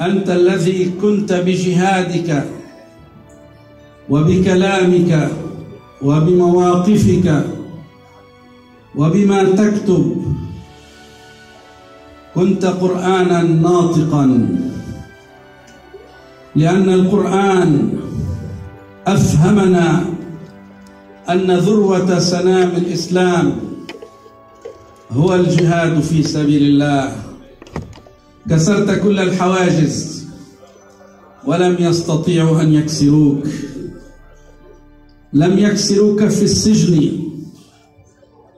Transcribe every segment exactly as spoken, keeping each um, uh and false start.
أنت الذي كنت بجهادك وبكلامك وبمواقفك وبما تكتب كنت قرآنا ناطقا، لأن القرآن أفهمنا أن ذروة سنام الإسلام هو الجهاد في سبيل الله. كسرت كل الحواجز ولم يستطيعوا أن يكسروك، لم يكسروك في السجن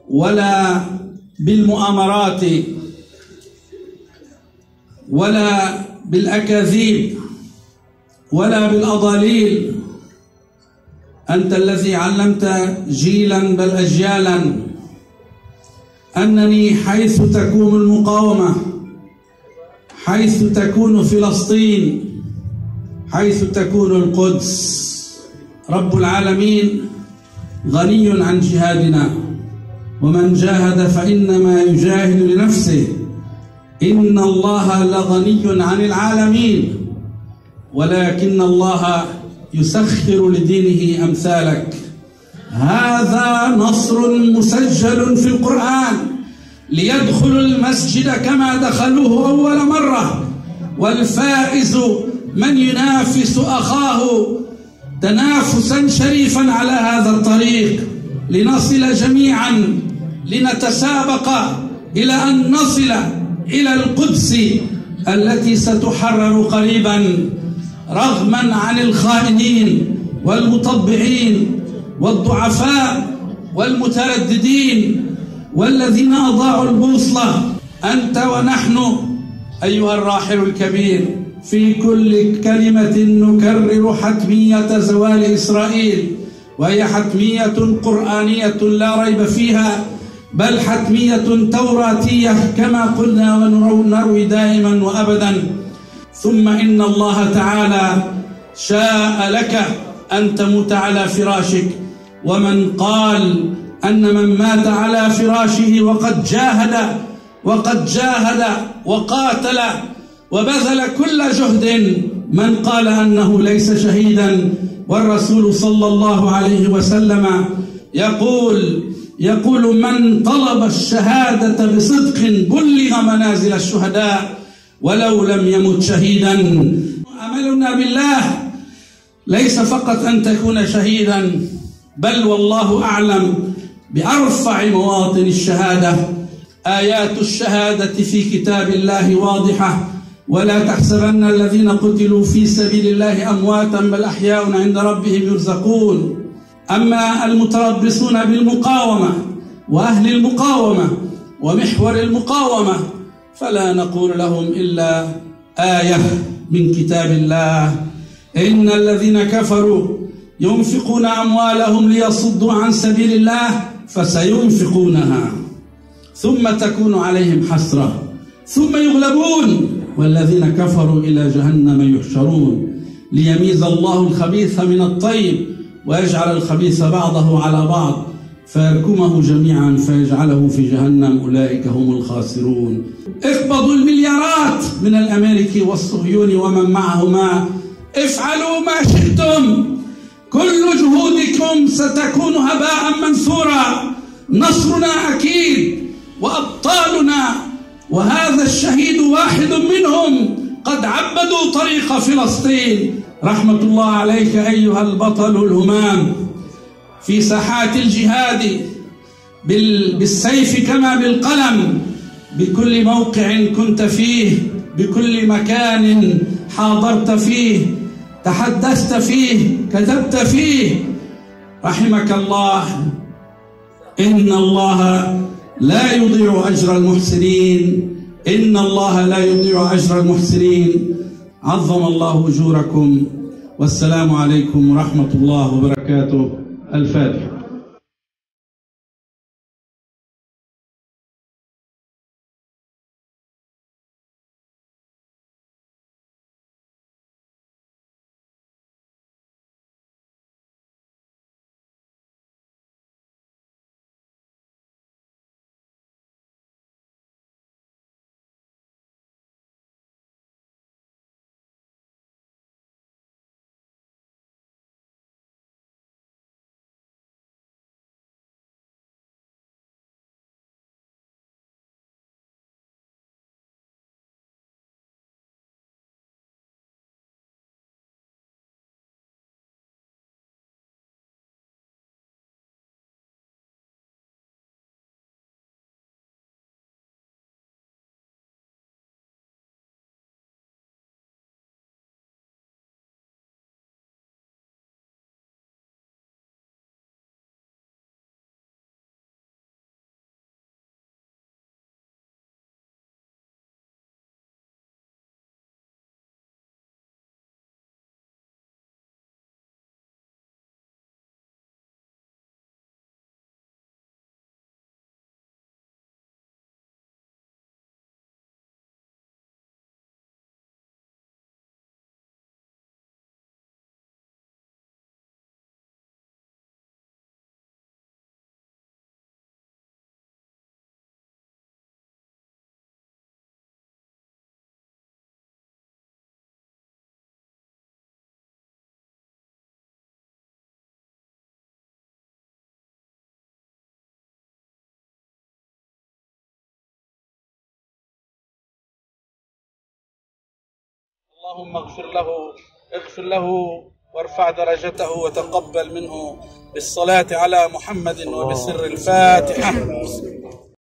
ولا بالمؤامرات ولا بالأكاذيب ولا بالأضاليل. أنت الذي علمت جيلا بل أجيالا أنني حيث تكون المقاومة، حيث تكون فلسطين، حيث تكون القدس، رب العالمين غني عن جهادنا. ومن جاهد فإنما يجاهد لنفسه، إن الله لغني عن العالمين، ولكن الله يسخر لدينه أمثالك. هذا نصر مسجل في القرآن، ليدخلوا المسجد كما دخلوه أول مرة، والفائز من ينافس أخاه تنافسا شريفا على هذا الطريق، لنصل جميعا، لنتسابق إلى أن نصل إلى القدس التي ستحرر قريبا، رغما عن الخائنين والمطبعين والضعفاء والمترددين والذين أضاعوا البوصلة. أنت ونحن أيها الراحل الكبير، في كل كلمة نكرر حتمية زوال إسرائيل، وهي حتمية قرآنية لا ريب فيها، بل حتمية توراتية كما قلنا ونروي دائما وأبدا. ثم إن الله تعالى شاء لك أن تموت على فراشك، ومن قال أن من مات على فراشه وقد جاهد وقد جاهد وقاتل وبذل كل جهد، من قال أنه ليس شهيدا. والرسول صلى الله عليه وسلم يقول يقول من طلب الشهادة بصدق بلغ منازل الشهداء ولو لم يمت شهيدا. أملنا بالله ليس فقط أن تكون شهيدا، بل والله أعلم بأرفع مواطن الشهادة. آيات الشهادة في كتاب الله واضحة، ولا تحسبن الذين قتلوا في سبيل الله أمواتا بل أحياء عند ربهم يرزقون. أما المتربصون بالمقاومة وأهل المقاومة ومحور المقاومة فلا نقول لهم إلا آية من كتاب الله: إن الذين كفروا ينفقون أموالهم ليصدوا عن سبيل الله فسينفقونها ثم تكون عليهم حسرة ثم يغلبون والذين كفروا إلى جهنم يحشرون. ليميز الله الخبيث من الطيب ويجعل الخبيث بعضه على بعض فيركمه جميعا فيجعله في جهنم، أولئك هم الخاسرون. اقبضوا المليارات من الأمريكي والصهيوني ومن معهما، افعلوا ما شئتم، كل جهودكم ستكون هباء منثورا. نصرنا أكيد وأبطالنا، وهذا الشهيد واحد منهم، قد عبدوا طريق فلسطين. رحمة الله عليك أيها البطل الهمام، في ساحات الجهاد بالسيف كما بالقلم، بكل موقع كنت فيه، بكل مكان حاضرت فيه، تحدثت فيه، كتبت فيه، رحمك الله. إن الله لا يضيع أجر المحسنين، إن الله لا يضيع أجر المحسنين. عظم الله أجوركم، والسلام عليكم ورحمة الله وبركاته. الفاتحة. اللهم اغفر له اغفر له وارفع درجته وتقبل منه بالصلاة على محمد وبسر الفاتحة.